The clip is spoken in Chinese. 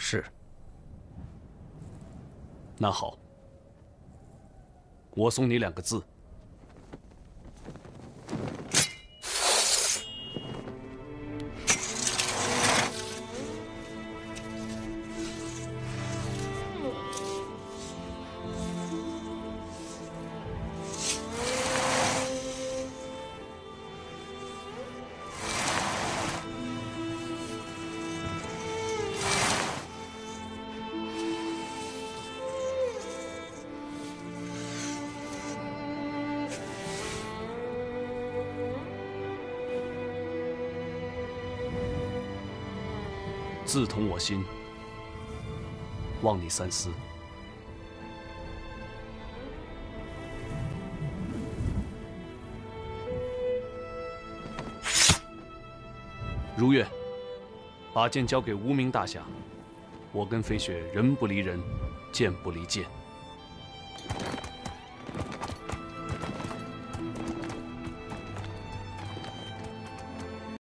是。那好，我送你两个字。 自同我心，望你三思。如月，把剑交给无名大侠，我跟飞雪人不离人，剑不离剑。